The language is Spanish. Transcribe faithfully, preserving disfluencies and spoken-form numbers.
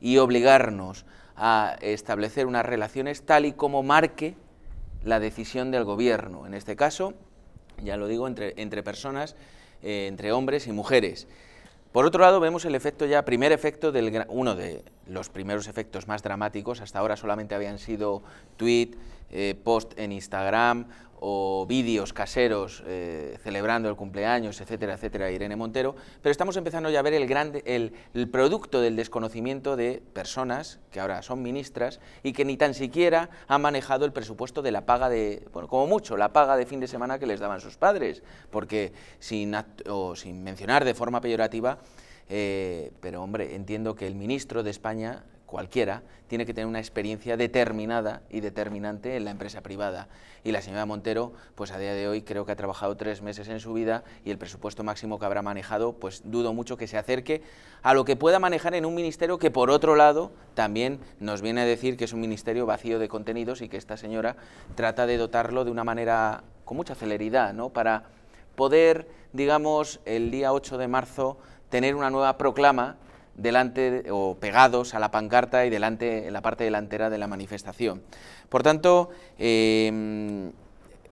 y obligarnos a establecer unas relaciones tal y como marque la decisión del gobierno, en este caso, ya lo digo, entre, entre personas, eh, entre hombres y mujeres. Por otro lado, vemos el efecto ya, primer efecto, del, uno de los primeros efectos más dramáticos. Hasta ahora solamente habían sido tweet, eh, post en Instagram o vídeos caseros eh, celebrando el cumpleaños, etcétera, etcétera, Irene Montero, pero estamos empezando ya a ver el, grande, el, el producto del desconocimiento de personas que ahora son ministras y que ni tan siquiera han manejado el presupuesto de la paga de, bueno, como mucho, la paga de fin de semana que les daban sus padres, porque sin, o sin mencionar de forma peyorativa, eh, pero hombre, entiendo que el ministro de España, cualquiera, tiene que tener una experiencia determinada y determinante en la empresa privada. Y la señora Montero, pues a día de hoy creo que ha trabajado tres meses en su vida y el presupuesto máximo que habrá manejado, pues dudo mucho que se acerque a lo que pueda manejar en un ministerio que, por otro lado, también nos viene a decir que es un ministerio vacío de contenidos y que esta señora trata de dotarlo de una manera con mucha celeridad, ¿no? Para poder, digamos, el día ocho de marzo tener una nueva proclama delante o pegados a la pancarta y delante en la parte delantera de la manifestación. Por tanto, eh,